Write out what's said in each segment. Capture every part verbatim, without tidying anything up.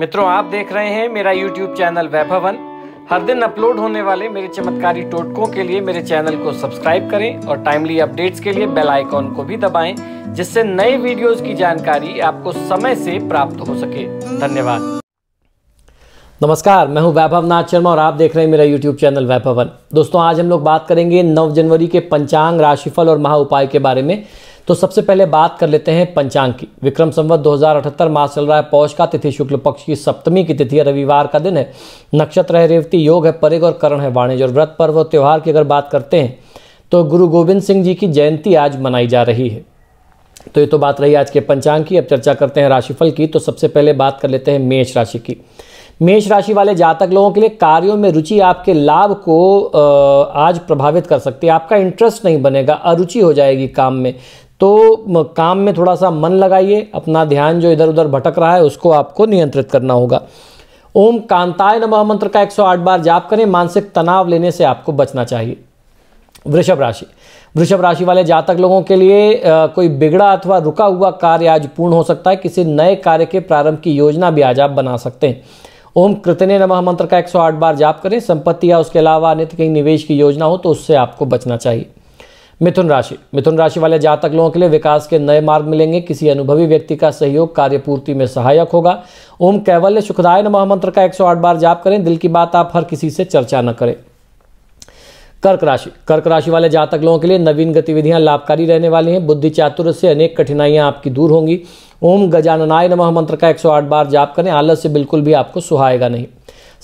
मित्रों, आप देख रहे हैं मेरा YouTube चैनल वैभवन। हर दिन अपलोड होने वाले मेरे चमत्कारी टोटकों के लिए मेरे चैनल को सब्सक्राइब करें और टाइमली अपडेट्स के लिए बेल आइकॉन को भी दबाएं, जिससे नए वीडियोस की जानकारी आपको समय से प्राप्त हो सके। धन्यवाद। नमस्कार, मैं हूं वैभव नाथ शर्मा और आप देख रहे हैं मेरा YouTube चैनल वैभवन। दोस्तों, आज हम लोग बात करेंगे नौ जनवरी के पंचांग, राशिफल और महा उपाय के बारे में। तो सबसे पहले बात कर लेते हैं पंचांग की। विक्रम संवत दो हज़ार अठहत्तर मास चल रहा है। पौष का तिथि, शुक्ल पक्ष की सप्तमी की तिथि है, रविवार का दिन है। नक्षत्र है रेवती, योग है परेग और करण है वाणिज्य। और व्रत, पर्व और त्यौहार की अगर बात करते हैं तो गुरु गोविंद सिंह जी की जयंती आज मनाई जा रही है। तो ये तो बात रही आज के पंचांग की। अब चर्चा करते हैं राशिफल की। तो सबसे पहले बात कर लेते हैं मेष राशि की। मेष राशि वाले जातक लोगों के लिए कार्यों में रुचि आपके लाभ को आज प्रभावित कर सकती है। आपका इंटरेस्ट नहीं बनेगा, अरुचि हो जाएगी काम में। तो काम में थोड़ा सा मन लगाइए। अपना ध्यान जो इधर उधर भटक रहा है उसको आपको नियंत्रित करना होगा। ओम कांताय नमः मंत्र का एक सौ आठ बार जाप करें। मानसिक तनाव लेने से आपको बचना चाहिए। वृषभ राशि वृषभ राशि वाले जातक लोगों के लिए आ, कोई बिगड़ा अथवा रुका हुआ कार्य आज पूर्ण हो सकता है। किसी नए कार्य के प्रारंभ की योजना भी आज आप बना सकते हैं। ओम कृतने नमः मंत्र का एक सौ आठ बार जाप करें। संपत्ति या उसके अलावा अन्यत्र कहीं निवेश की योजना हो तो उससे आपको बचना चाहिए। मिथुन राशि मिथुन राशि वाले जातक लोगों के लिए विकास के नए मार्ग मिलेंगे। किसी अनुभवी व्यक्ति का सहयोग कार्यपूर्ति में सहायक होगा। ओम कैवल्य सुखदाय नमः मंत्र का एक सौ आठ बार जाप करें। दिल की बात आप हर किसी से चर्चा न करें। कर्क राशि कर्क राशि वाले जातक लोगों के लिए नवीन गतिविधियां लाभकारी रहने वाली हैं। बुद्धि चातुर्य से अनेक कठिनाइयां आपकी दूर होंगी। ओम गजाननाय नमः मंत्र का एक सौ आठ बार जाप करें। आलस से बिल्कुल भी आपको सुहाएगा नहीं।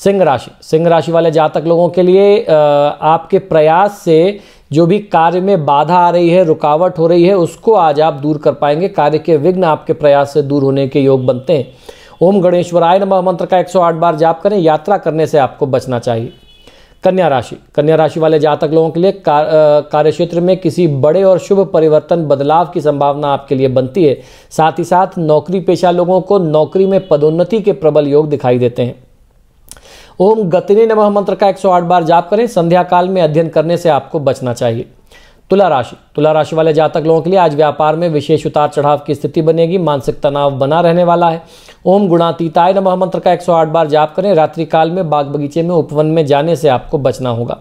सिंह राशि सिंह राशि वाले जातक लोगों के लिए आपके प्रयास से जो भी कार्य में बाधा आ रही है, रुकावट हो रही है, उसको आज आप दूर कर पाएंगे। कार्य के विघ्न आपके प्रयास से दूर होने के योग बनते हैं। ओम गणेशवराय नमः मंत्र का एक सौ आठ बार जाप करें। यात्रा करने से आपको बचना चाहिए। कन्या राशि कन्या राशि वाले जातक लोगों के लिए कार्यक्षेत्र में किसी बड़े और शुभ परिवर्तन, बदलाव की संभावना आपके लिए बनती है। साथ ही साथ नौकरी पेशा लोगों को नौकरी में पदोन्नति के प्रबल योग दिखाई देते हैं। ओम गतिने नमः मंत्र का एक सौ आठ बार जाप करें। संध्या काल में अध्ययन करने से आपको बचना चाहिए। तुला राशि तुला राशि वाले जातक लोगों के लिए आज व्यापार में विशेष उतार चढ़ाव की स्थिति बनेगी। मानसिक तनाव बना रहने वाला है। ओम गुणातीताय नमः मंत्र का एक सौ आठ बार जाप करें। रात्रि काल में बाग बगीचे में, उपवन में जाने से आपको बचना होगा।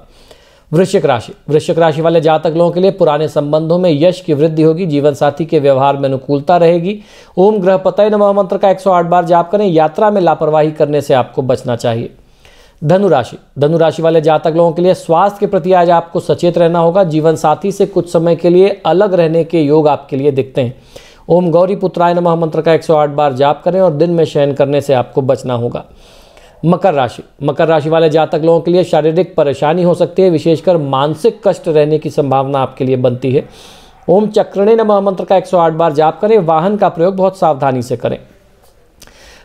वृश्चिक राशि वृश्चिक राशि वाले जातक लोगों के लिए पुराने संबंधों में यश की वृद्धि होगी। जीवन साथी के व्यवहार में अनुकूलता रहेगी। ओम ग्रहपतये नमः मंत्र का एक सौ आठ बार जाप करें। यात्रा में लापरवाही करने से आपको बचना चाहिए। धनु राशि धनु राशि वाले जातक लोगों के लिए स्वास्थ्य के प्रति आज आपको सचेत रहना होगा। जीवन साथी से कुछ समय के लिए अलग रहने के योग आपके लिए दिखते हैं। ओम गौरी पुत्राय नमः मंत्र का एक सौ आठ बार जाप करें और दिन में शयन करने से आपको बचना होगा। मकर राशि मकर राशि वाले जातक लोगों के लिए शारीरिक परेशानी हो सकती है। विशेषकर मानसिक कष्ट रहने की संभावना आपके लिए बनती है। ओम चक्रणे नमः मंत्र का एक सौ आठ बार जाप करें। वाहन का प्रयोग बहुत सावधानी से करें।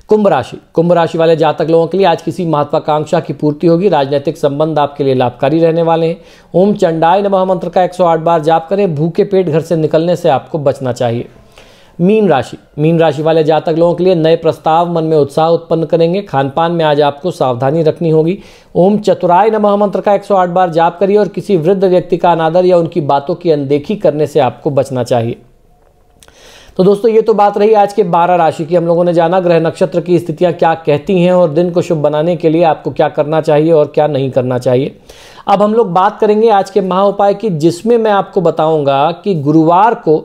कुंभ राशि कुंभ राशि वाले जातक लोगों के लिए आज किसी महत्वाकांक्षा की पूर्ति होगी। राजनीतिक संबंध आपके लिए लाभकारी रहने वाले हैं। ओम चंडाय नमः मंत्र का एक सौ आठ बार जाप करें। भूखे पेट घर से निकलने से आपको बचना चाहिए। मीन राशि मीन राशि वाले जातक लोगों के लिए नए प्रस्ताव मन में उत्साह उत्पन्न करेंगे। खानपान में आज आपको सावधानी रखनी होगी। ओम चतुराय नमः मंत्र का एक सौ आठ बार जाप करिए और किसी वृद्ध व्यक्ति का अनादर या उनकी बातों की अनदेखी करने से आपको बचना चाहिए। तो दोस्तों, ये तो बात रही आज के बारह राशि की। हम लोगों ने जाना ग्रह नक्षत्र की स्थितियां क्या कहती हैं और दिन को शुभ बनाने के लिए आपको क्या करना चाहिए और क्या नहीं करना चाहिए। अब हम लोग बात करेंगे आज के महा उपाय की, जिसमें मैं आपको बताऊंगा कि गुरुवार को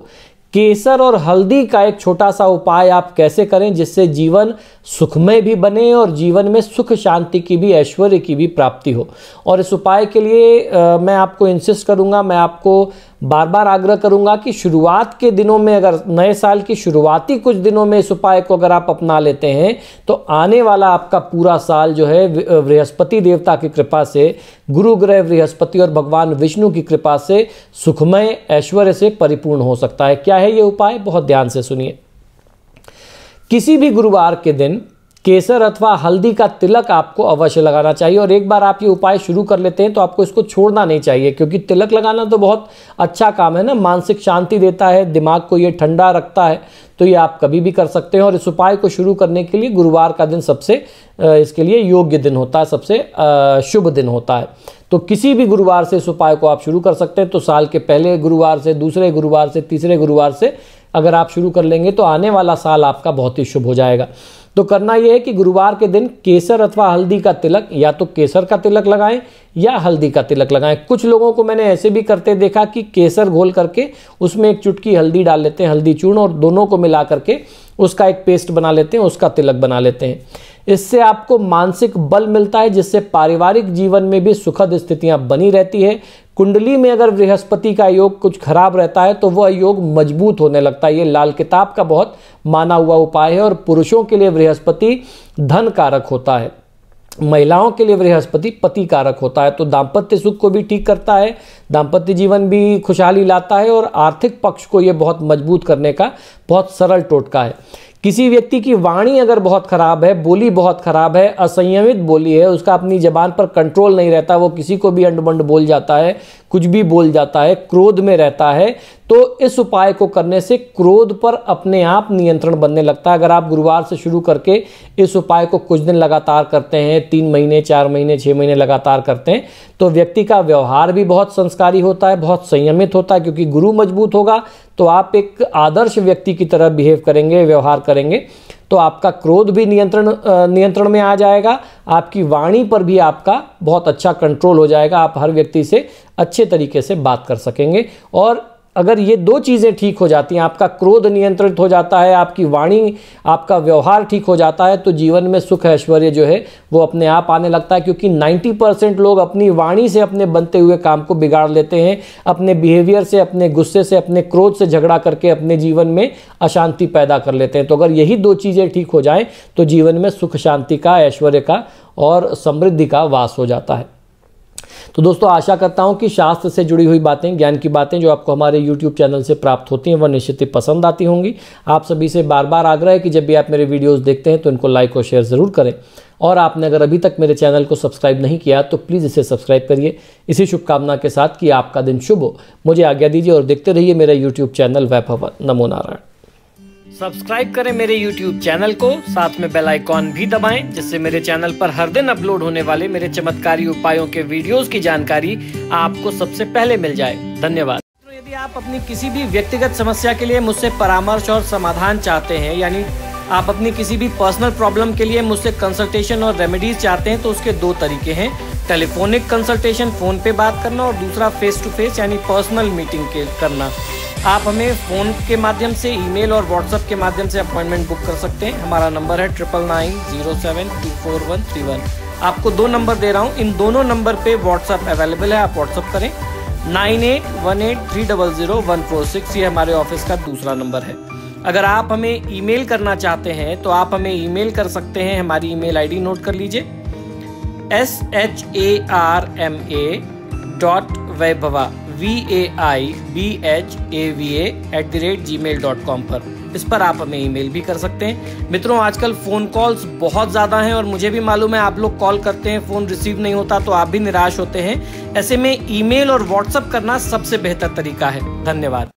केसर और हल्दी का एक छोटा सा उपाय आप कैसे करें, जिससे जीवन सुखमय भी बने और जीवन में सुख शांति की भी, ऐश्वर्य की भी प्राप्ति हो। और इस उपाय के लिए आ, मैं आपको इंसिस्ट करूंगा, मैं आपको बार बार आग्रह करूंगा कि शुरुआत के दिनों में, अगर नए साल की शुरुआती कुछ दिनों में इस उपाय को अगर आप अपना लेते हैं तो आने वाला आपका पूरा साल जो है बृहस्पति देवता की कृपा से, गुरु ग्रह बृहस्पति और भगवान विष्णु की कृपा से सुखमय, ऐश्वर्य से परिपूर्ण हो सकता है। क्या है ये उपाय, बहुत ध्यान से सुनिए। किसी भी गुरुवार के दिन केसर अथवा हल्दी का तिलक आपको अवश्य लगाना चाहिए। और एक बार आप ये उपाय शुरू कर लेते हैं तो आपको इसको छोड़ना नहीं चाहिए, क्योंकि तिलक लगाना तो बहुत अच्छा काम है ना। मानसिक शांति देता है, दिमाग को ये ठंडा रखता है, तो ये आप कभी भी कर सकते हैं। और इस उपाय को शुरू करने के लिए गुरुवार का दिन सबसे इसके लिए योग्य दिन होता है, सबसे शुभ दिन होता है। तो किसी भी गुरुवार से इस उपाय को आप शुरू कर सकते हैं। तो साल के पहले गुरुवार से, दूसरे गुरुवार से, तीसरे गुरुवार से अगर आप शुरू कर लेंगे तो आने वाला साल आपका बहुत ही शुभ हो जाएगा। तो करना यह है कि गुरुवार के दिन केसर अथवा हल्दी का तिलक, या तो केसर का तिलक लगाएं या हल्दी का तिलक लगाएं। कुछ लोगों को मैंने ऐसे भी करते देखा कि केसर घोल करके उसमें एक चुटकी हल्दी डाल लेते हैं, हल्दी चूर्ण, और दोनों को मिला करके उसका एक पेस्ट बना लेते हैं, उसका तिलक बना लेते हैं। इससे आपको मानसिक बल मिलता है, जिससे पारिवारिक जीवन में भी सुखद स्थितियां बनी रहती है। कुंडली में अगर बृहस्पति का योग कुछ खराब रहता है तो वह योग मजबूत होने लगता है। ये लाल किताब का बहुत माना हुआ उपाय है। और पुरुषों के लिए बृहस्पति धन कारक होता है, महिलाओं के लिए बृहस्पति पति कारक होता है। तो दाम्पत्य सुख को भी ठीक करता है, दाम्पत्य जीवन भी खुशहाली लाता है, और आर्थिक पक्ष को ये बहुत मजबूत करने का बहुत सरल टोटका है। किसी व्यक्ति की वाणी अगर बहुत खराब है, बोली बहुत खराब है, असंयमित बोली है, उसका अपनी जबान पर कंट्रोल नहीं रहता, वो किसी को भी अंडबंड बोल जाता है, कुछ भी बोल जाता है, क्रोध में रहता है, तो इस उपाय को करने से क्रोध पर अपने आप नियंत्रण बनने लगता है। अगर आप गुरुवार से शुरू करके इस उपाय को कुछ दिन लगातार करते हैं, तीन महीने चार महीने छः महीने लगातार करते हैं, तो व्यक्ति का व्यवहार भी बहुत संस्कारी होता है, बहुत संयमित होता है, क्योंकि गुरु मजबूत होगा तो आप एक आदर्श व्यक्ति की तरह बिहेव करेंगे, व्यवहार करेंगे। तो आपका क्रोध भी नियंत्रण नियंत्रण में आ जाएगा, आपकी वाणी पर भी आपका बहुत अच्छा कंट्रोल हो जाएगा, आप हर व्यक्ति से अच्छे तरीके से बात कर सकेंगे। और अगर ये दो चीज़ें ठीक हो जाती हैं, आपका क्रोध नियंत्रित हो जाता है, आपकी वाणी, आपका व्यवहार ठीक हो जाता है, तो जीवन में सुख ऐश्वर्य जो है वो अपने आप आने लगता है। क्योंकि नब्बे परसेंट लोग अपनी वाणी से अपने बनते हुए काम को बिगाड़ लेते हैं, अपने बिहेवियर से, अपने गुस्से से, अपने क्रोध से झगड़ा करके अपने जीवन में अशांति पैदा कर लेते हैं। तो अगर यही दो चीज़ें ठीक हो जाएँ तो जीवन में सुख शांति का, ऐश्वर्य का और समृद्धि का वास हो जाता है। तो दोस्तों, आशा करता हूं कि शास्त्र से जुड़ी हुई बातें, ज्ञान की बातें जो आपको हमारे YouTube चैनल से प्राप्त होती हैं वह निश्चित ही पसंद आती होंगी। आप सभी से बार बार आग्रह है कि जब भी आप मेरे वीडियोस देखते हैं तो इनको लाइक और शेयर ज़रूर करें, और आपने अगर अभी तक मेरे चैनल को सब्सक्राइब नहीं किया तो प्लीज़ इसे सब्सक्राइब करिए। इसी शुभकामना के साथ कि आपका दिन शुभ हो, मुझे आज्ञा दीजिए और देखते रहिए मेरा यूट्यूब चैनल वैभव। नमो नारायण। सब्सक्राइब करें मेरे यूट्यूब चैनल को, साथ में बेल आइकॉन भी दबाएं, जिससे मेरे चैनल पर हर दिन अपलोड होने वाले मेरे चमत्कारी उपायों के वीडियोस की जानकारी आपको सबसे पहले मिल जाए। धन्यवाद। तो यदि आप अपनी किसी भी व्यक्तिगत समस्या के लिए मुझसे परामर्श और समाधान चाहते हैं, यानी आप अपनी किसी भी पर्सनल प्रॉब्लम के लिए मुझसे कंसल्टेशन और रेमेडीज चाहते हैं, तो उसके दो तरीके हैं। टेलीफोनिक कंसल्टेशन, फोन पे बात करना, और दूसरा फेस टू फेस यानी पर्सनल मीटिंग के करना। आप हमें फ़ोन के माध्यम से, ईमेल और व्हाट्सएप के माध्यम से अपॉइंटमेंट बुक कर सकते हैं। हमारा नंबर है triple nine zero seven two four one three one. आपको दो नंबर दे रहा हूँ, इन दोनों नंबर पे व्हाट्सएप अवेलेबल है, आप व्हाट्सएप करें। Nine eight one eight three double zero one four six, ये हमारे ऑफिस का दूसरा नंबर है। अगर आप हमें ईमेल करना चाहते हैं तो आप हमें ईमेल कर सकते हैं। हमारी ईमेल आईडी नोट कर लीजिए, S H A R M A dot Vaibhava, V A I B H A V A at the rate Gmail dot com पर, इस पर आप हमें ईमेल भी कर सकते हैं। मित्रों, आजकल फ़ोन कॉल्स बहुत ज़्यादा हैं, और मुझे भी मालूम है आप लोग कॉल करते हैं, फ़ोन रिसीव नहीं होता तो आप भी निराश होते हैं। ऐसे में ईमेल और व्हाट्सएप करना सबसे बेहतर तरीका है। धन्यवाद।